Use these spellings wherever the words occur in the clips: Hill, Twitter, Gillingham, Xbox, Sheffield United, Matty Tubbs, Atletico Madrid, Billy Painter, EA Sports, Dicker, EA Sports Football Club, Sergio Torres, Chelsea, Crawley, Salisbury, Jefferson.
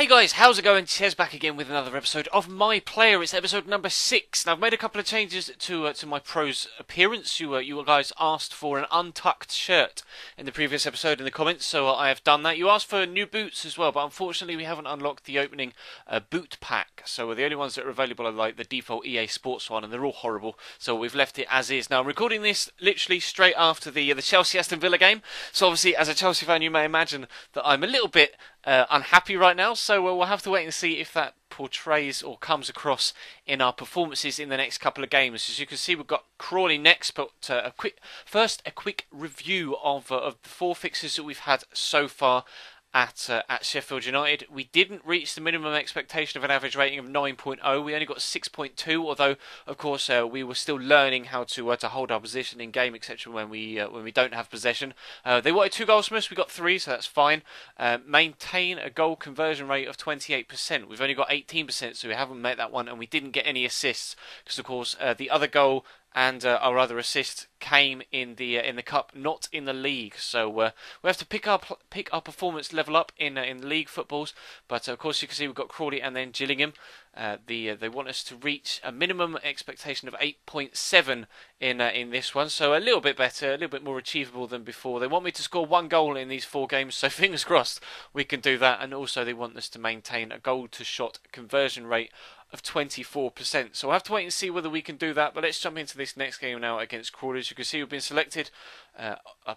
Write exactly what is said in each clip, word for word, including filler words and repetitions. Hey guys, how's it going? Tez back again with another episode of My Player. It's episode number six. Now I've made a couple of changes to uh, to my pros appearance. You uh, you guys asked for an untucked shirt in the previous episode in the comments, so uh, I have done that. You asked for new boots as well, but unfortunately we haven't unlocked the opening uh, boot pack. So uh, the only ones that are available are like the default E A Sports one, and they're all horrible. So we've left it as is. Now I'm recording this literally straight after the uh, the Chelsea Aston Villa game. So obviously, as a Chelsea fan, you may imagine that I'm a little bit Uh, unhappy right now, so uh, we'll have to wait and see if that portrays or comes across in our performances in the next couple of games. As you can see, we've got Crawley next, but uh, a quick first a quick review of uh, of the four fixes that we've had so far at uh, at Sheffield United. We didn't reach the minimum expectation of an average rating of nine point oh. We only got six point two, although of course uh, we were still learning how to uh, to hold our position in game, et cetera. When we uh, when we don't have possession, uh, they wanted two goals from us. We got three, so that's fine. Uh, maintain a goal conversion rate of twenty-eight percent. We've only got eighteen percent, so we haven't met that one, and we didn't get any assists because of course uh, the other goal and uh, our other assist came in the uh, in the cup, not in the league. So uh, we have to pick our pick our performance level up in uh, in league footballs. But uh, of course, you can see we've got Crawley and then Gillingham. Uh, the uh, they want us to reach a minimum expectation of eight point seven in uh, in this one, so a little bit better, a little bit more achievable than before. They want me to score one goal in these four games, so fingers crossed we can do that. And also they want us to maintain a goal to shot conversion rate of twenty-four percent. So we'll have to wait and see whether we can do that. But let's jump into this next game now against Crawley. As you can see, we've been selected. Uh,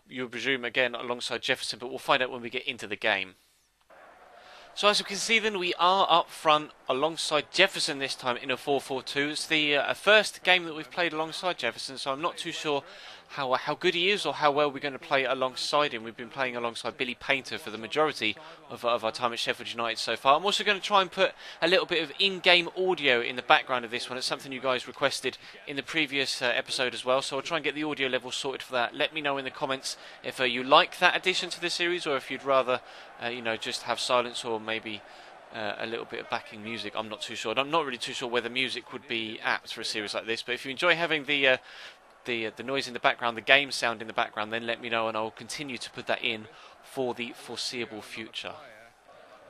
you presume again alongside Jefferson, but we'll find out when we get into the game. So as you can see then, we are up front alongside Jefferson this time in a four four two. It's the uh, first game that we've played alongside Jefferson, so I'm not too sure how, how good he is or how well we're going to play alongside him. We've been playing alongside Billy Painter for the majority of, of our time at Sheffield United so far. I'm also going to try and put a little bit of in-game audio in the background of this one. It's something you guys requested in the previous uh, episode as well, so I'll try and get the audio level sorted for that. Let me know in the comments if uh, you like that addition to the series, or if you'd rather uh, you know, just have silence or maybe uh, a little bit of backing music. I'm not too sure. I'm not really too sure whether music would be apt for a series like this, but if you enjoy having the uh, the uh, the noise in the background, the game sound in the background, then let me know and I'll continue to put that in for the foreseeable future.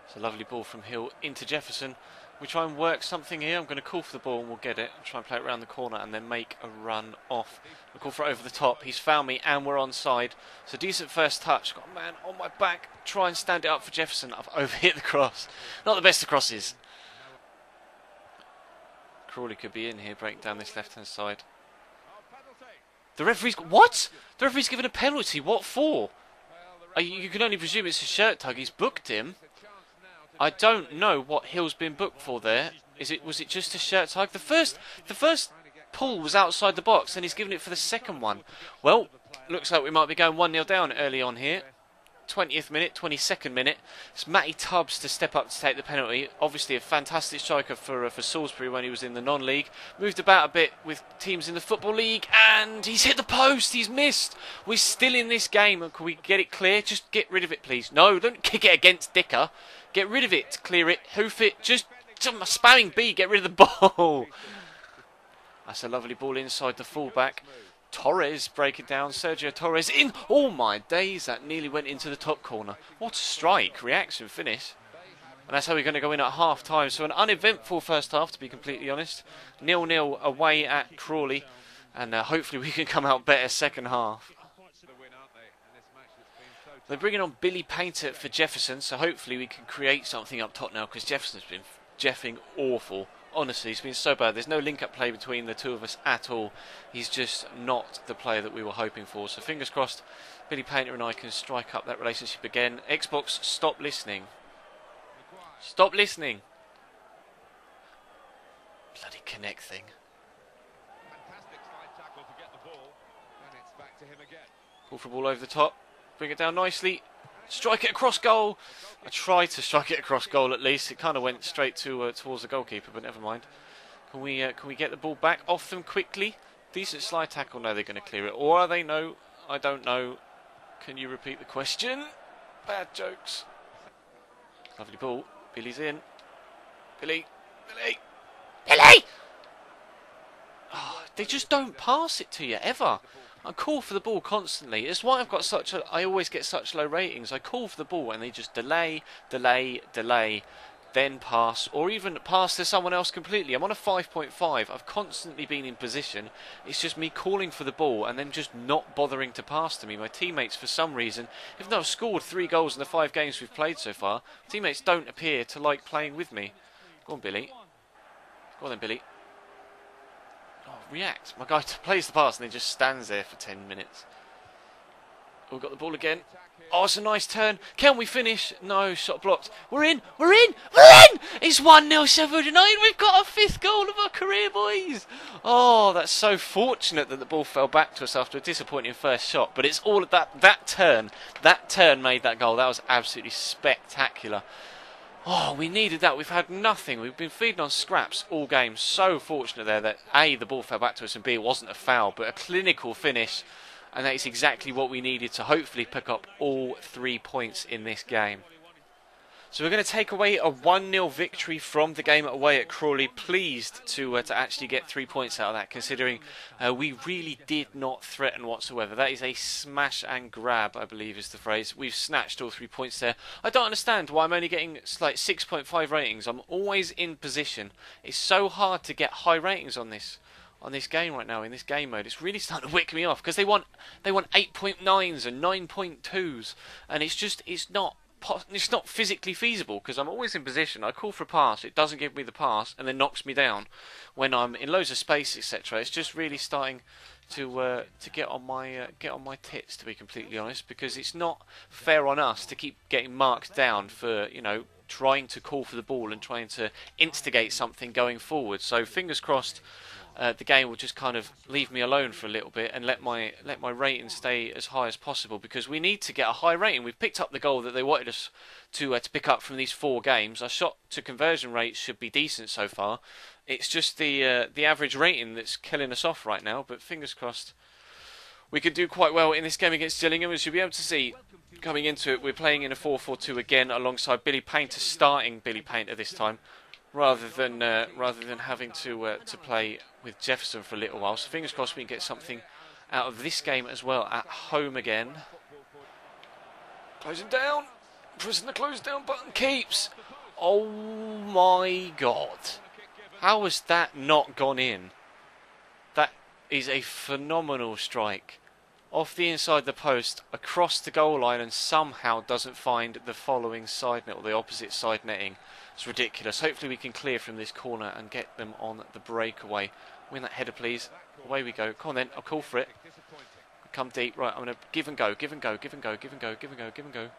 It's a lovely ball from Hill into Jefferson. We try and work something here. I'm going to call for the ball and we'll get it. Try and play it around the corner and then make a run off. We'll call for it over the top. He's found me and we're onside. So decent first touch. Got a man on my back. Try and stand it up for Jefferson. I've overhit the cross. Not the best of crosses. Crawley could be in here, break down this left-hand side. The referee's... What? The referee's given a penalty. What for? You can only presume it's a shirt tug. He's booked him. I don't know what Hill's been booked for there. Is it was it just a shirt tug? The first the first pull was outside the box, and he's given it for the second one. Well, looks like we might be going one nil down early on here. twentieth minute, twenty-second minute. It's Matty Tubbs to step up to take the penalty. Obviously a fantastic striker for uh, for Salisbury when he was in the non-league. Moved about a bit with teams in the Football League, and he's hit the post. He's missed. We're still in this game. Can we get it clear? Just get rid of it, please. No, don't kick it against Dicker. Get rid of it. Clear it. Hoof it. Just, just spamming B. Get rid of the ball. That's a lovely ball inside the fullback. Torres breaking down. Sergio Torres in. Oh my days, that nearly went into the top corner. What a strike. Reaction finish. And that's how we're going to go in at half time. So an uneventful first half, to be completely honest. nil nil away at Crawley. And uh, hopefully we can come out better second half. They're bringing on Billy Painter for Jefferson, so hopefully we can create something up top now, because Jefferson's been jeffing awful. Honestly, he's been so bad. There's no link-up play between the two of us at all. He's just not the player that we were hoping for. So fingers crossed, Billy Painter and I can strike up that relationship again. Xbox, stop listening. Stop listening. Bloody Connect thing. Fantastic side tackle to get the ball, and it's back to him again. Ball for ball over the top. Bring it down nicely. Strike it across goal. I tried to strike it across goal at least. It kind of went straight to uh, towards the goalkeeper, but never mind. Can we uh, can we get the ball back off them quickly? Decent slide tackle. No, they're going to clear it. Or are they? No, I don't know. Can you repeat the question? Bad jokes. Lovely ball. Billy's in. Billy. Billy. Billy! Oh, they just don't pass it to you ever. I call for the ball constantly. It's why I've got such a... I always get such low ratings. I call for the ball and they just delay, delay, delay. then pass, or even pass to someone else completely. I'm on a five point five. I've constantly been in position. It's just me calling for the ball and then just not bothering to pass to me. My teammates, for some reason, even though I've scored three goals in the five games we've played so far, teammates don't appear to like playing with me. Go on, Billy. Go on then, Billy. Oh, react. My guy plays the pass and then just stands there for ten minutes. We've got the ball again. Oh, it's a nice turn. Can we finish? No, shot blocked. We're in. We're in. We're in. It's one nil Sheffield United. We've got our fifth goal of our career, boys. Oh, that's so fortunate that the ball fell back to us after a disappointing first shot. But it's all of that. That turn. That turn made that goal. That was absolutely spectacular. Oh, we needed that. We've had nothing. We've been feeding on scraps all game. So fortunate there that A, the ball fell back to us, and B, it wasn't a foul, but a clinical finish. And that is exactly what we needed to hopefully pick up all three points in this game. So we're going to take away a one nil victory from the game away at Crawley. Pleased to, uh, to actually get three points out of that, considering uh, we really did not threaten whatsoever. That is a smash and grab, I believe is the phrase. We've snatched all three points there. I don't understand why I'm only getting like six point five ratings. I'm always in position. It's so hard to get high ratings on this. On this game right now, in this game mode, it's really starting to wick me off because they want they want eight point nines and nine point twos, and it's just it's not it's not physically feasible because I'm always in position. I call for a pass, it doesn't give me the pass, and then knocks me down when I'm in loads of space, et cetera. It's just really starting to uh, to get on my uh, get on my tits, to be completely honest, because it's not fair on us to keep getting marked down for, you know, trying to call for the ball and trying to instigate something going forward. So fingers crossed. Uh, the game will just kind of leave me alone for a little bit and let my let my rating stay as high as possible, because we need to get a high rating. We've picked up the goal that they wanted us to uh, to pick up from these four games. Our shot to conversion rate should be decent so far. It's just the uh, the average rating that's killing us off right now. But fingers crossed, we could do quite well in this game against Gillingham, as you'll be able to see. Coming into it, we're playing in a four four two again alongside Billy Painter, starting Billy Painter this time, rather than uh, rather than having to uh, to play with Jefferson for a little while. So fingers crossed we can get something out of this game as well at home again. Closing down, pressing the close down button, keeps. Oh my God! How has that not gone in? That is a phenomenal strike, off the inside the post, across the goal line, and somehow doesn't find the following side net, or the opposite side netting. It's ridiculous. Hopefully we can clear from this corner and get them on the breakaway. Win that header, please. Away we go. Come on then, I'll call for it. Come deep. Right, I'm going to give and go, give and go, give and go, give and go, give and go, give and go.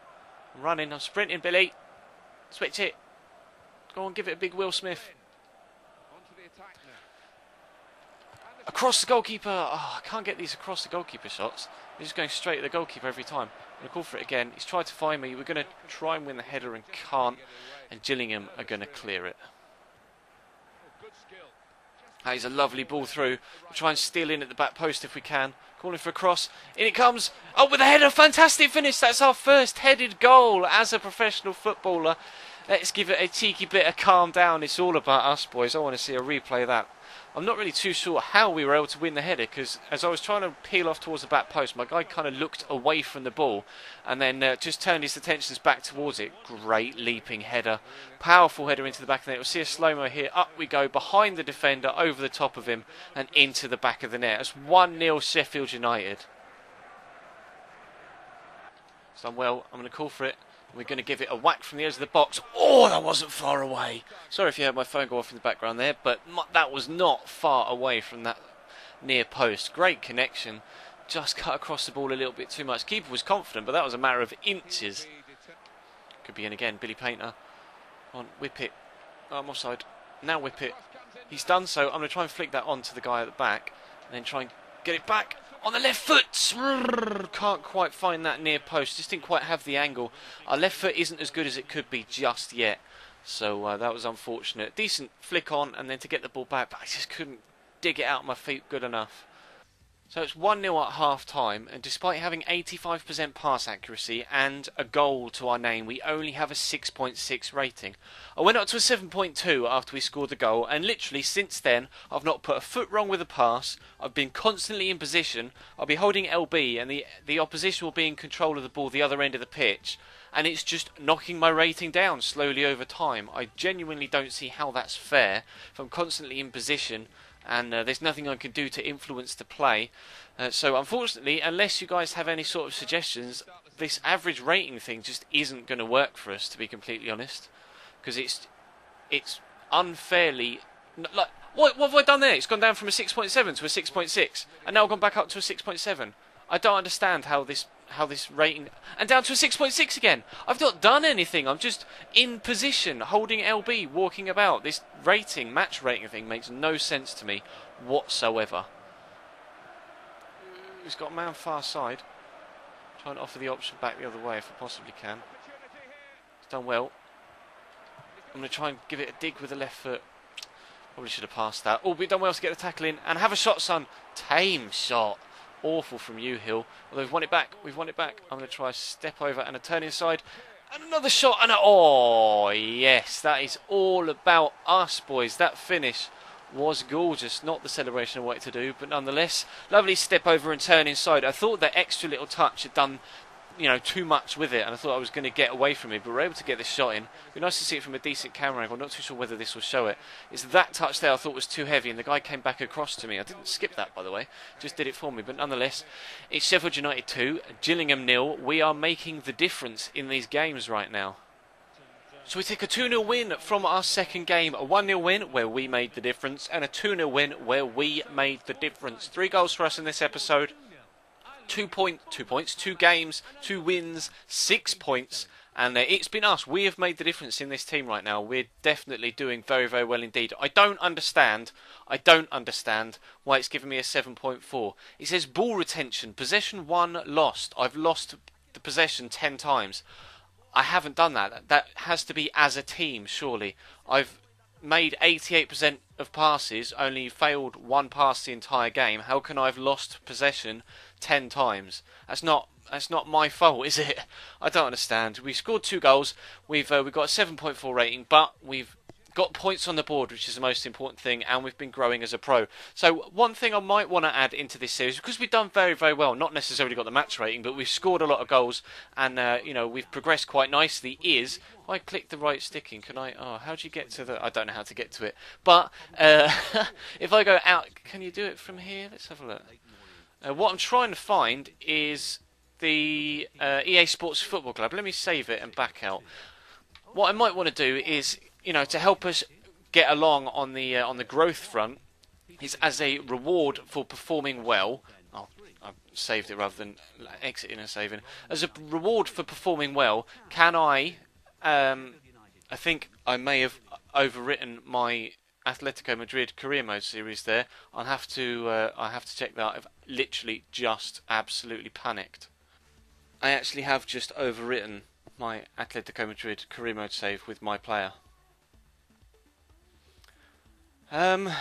I'm running, I'm sprinting, Billy. Switch it. Go on, give it a big Will Smith. Across the goalkeeper. Oh, I can't get these across the goalkeeper shots. They're just going straight at the goalkeeper every time. I'm going to call for it again. He's tried to find me. We're going to try and win the header and can't. And Gillingham are going to clear it. That is a lovely ball through. We'll try and steal in at the back post if we can. Calling for a cross. In it comes. Oh, with a header. Fantastic finish. That's our first headed goal as a professional footballer. Let's give it a cheeky bit of calm down. It's all about us, boys. I want to see a replay of that. I'm not really too sure how we were able to win the header, because as I was trying to peel off towards the back post, my guy kind of looked away from the ball and then uh, just turned his attentions back towards it. Great leaping header. Powerful header into the back of the net. We'll see a slow-mo here. Up we go, behind the defender, over the top of him, and into the back of the net. That's one nil Sheffield United. It's done well. I'm going to call for it. We're going to give it a whack from the edge of the box. Oh, that wasn't far away. Sorry if you heard my phone go off in the background there, but that was not far away from that near post. Great connection. Just cut across the ball a little bit too much. Keeper was confident, but that was a matter of inches. Could be in again. Billy Painter. Come on, whip it. Oh, I'm offside. Now whip it. He's done so. I'm going to try and flick that on to the guy at the back and then try and get it back. On the left foot, can't quite find that near post, just didn't quite have the angle. Our left foot isn't as good as it could be just yet, so uh, that was unfortunate. Decent flick on and then to get the ball back, but I just couldn't dig it out of my feet good enough. So it's one nil at half time, and despite having eighty-five percent pass accuracy and a goal to our name, we only have a six point six rating. I went up to a seven point two after we scored the goal, and literally since then I've not put a foot wrong with a pass. I've been constantly in position. I'll be holding L B and the, the opposition will be in control of the ball the other end of the pitch, and it's just knocking my rating down slowly over time. I genuinely don't see how that's fair if I'm constantly in position and uh, there's nothing I can do to influence the play. Uh, so unfortunately, unless you guys have any sort of suggestions, this average rating thing just isn't going to work for us, to be completely honest, because it's it's unfairly... Like, what, what have I done there? It's gone down from a six point seven to a six point six, and now I've gone back up to a six point seven. I don't understand how this how this rating... And down to a six point six again! I've not done anything, I'm just in position, holding L B, walking about. This rating, match rating thing makes no sense to me whatsoever. He's got a man far side. Trying to offer the option back the other way if I possibly can. He's done well. I'm going to try and give it a dig with the left foot. Probably should have passed that. Oh, we've done well to get the tackle in. And have a shot, son! Tame shot! Awful from you, Hill. Although we've won it back. We've won it back. I'm going to try a step over and a turn inside. And another shot. And a... Oh, yes. That is all about us, boys. That finish was gorgeous. Not the celebration I wanted to do, but nonetheless, lovely step over and turn inside. I thought that extra little touch had done, you know, too much with it, and I thought I was going to get away from it, but we were able to get this shot in. It'd be nice to see it from a decent camera angle. I'm not too sure whether this will show it. It's that touch there I thought was too heavy, and the guy came back across to me. I didn't skip that, by the way, just did it for me, but nonetheless, it's Sheffield United two, Gillingham nil. We are making the difference in these games right now. So we take a two nil win from our second game, a one nil win where we made the difference, and a two nil win where we made the difference. Three goals for us in this episode. Two point, two points, two games, two wins, six points, and uh, it's been us. We have made the difference in this team right now. We're definitely doing very, very well indeed. I don't understand. I don't understand why it's giving me a seven point four. It says ball retention, possession one lost. I've lost the possession ten times. I haven't done that. That has to be as a team, surely. I've made eighty-eight percent of passes, only failed one pass the entire game. How can I have lost possession ten times? That's not that's not my fault, is it? I don't understand. We scored two goals. We've uh, we've got a seven point four rating, but we've got points on the board, which is the most important thing, and we've been growing as a pro. So one thing I might want to add into this series, because we've done very, very well, not necessarily got the match rating, but we've scored a lot of goals, and uh, you know, we've progressed quite nicely, is... If I click the right stick in, can I... Oh, how do you get to the... I don't know how to get to it. But uh, if I go out... Can you do it from here? Let's have a look. Uh, what I'm trying to find is the uh, E A Sports Football Club. Let me save it and back out. What I might want to do is... You know, to help us get along on the uh, on the growth front, is as a reward for performing well. Oh, I saved it rather than exiting and saving. As a reward for performing well, can I? Um, I think I may have overwritten my Atletico Madrid career mode series there. I'll have to uh, I have to check that. I've literally just absolutely panicked. I actually have just overwritten my Atletico Madrid career mode save with my player. Um,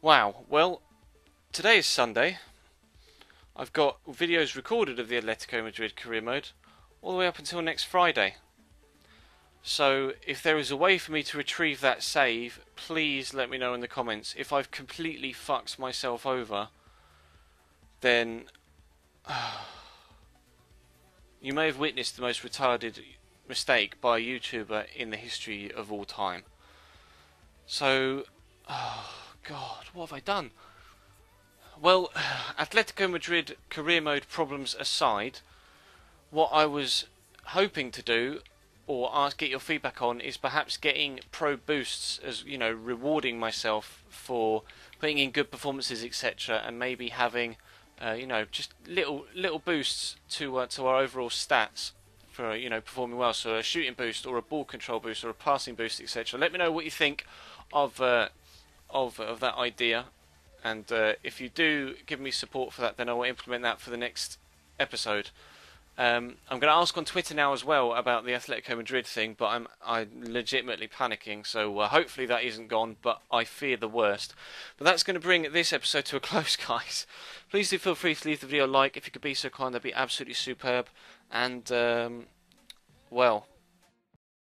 wow, well, today is Sunday. I've got videos recorded of the Atletico Madrid career mode all the way up until next Friday. So if there is a way for me to retrieve that save, please let me know in the comments. If I've completely fucked myself over, then uh, you may have witnessed the most retarded mistake by a YouTuber in the history of all time. So, oh God, what have I done? Well, Atletico Madrid career mode problems aside, what I was hoping to do, or ask, get your feedback on, is perhaps getting pro boosts, as you know, rewarding myself for putting in good performances, et cetera, and maybe having, uh, you know, just little little boosts to uh, to our overall stats. For, you know, performing well, so a shooting boost or a ball control boost or a passing boost, et cetera. Let me know what you think of uh, of of that idea, and uh, if you do give me support for that, then I will implement that for the next episode. Um, I'm going to ask on Twitter now as well about the Atletico Madrid thing, but I'm I'm legitimately panicking, so uh, hopefully that isn't gone, but I fear the worst. But that's going to bring this episode to a close, guys. Please do feel free to leave the video a like. If you could be so kind, that'd be absolutely superb. And, um, well...